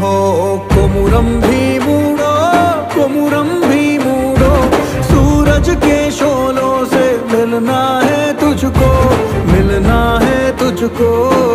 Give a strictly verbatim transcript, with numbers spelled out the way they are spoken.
हो कोमुरम भी मूड़ो, कोमुरम भी मूड़ो। सूरज के शोलों से मिलना है तुझको, मिलना है तुझको।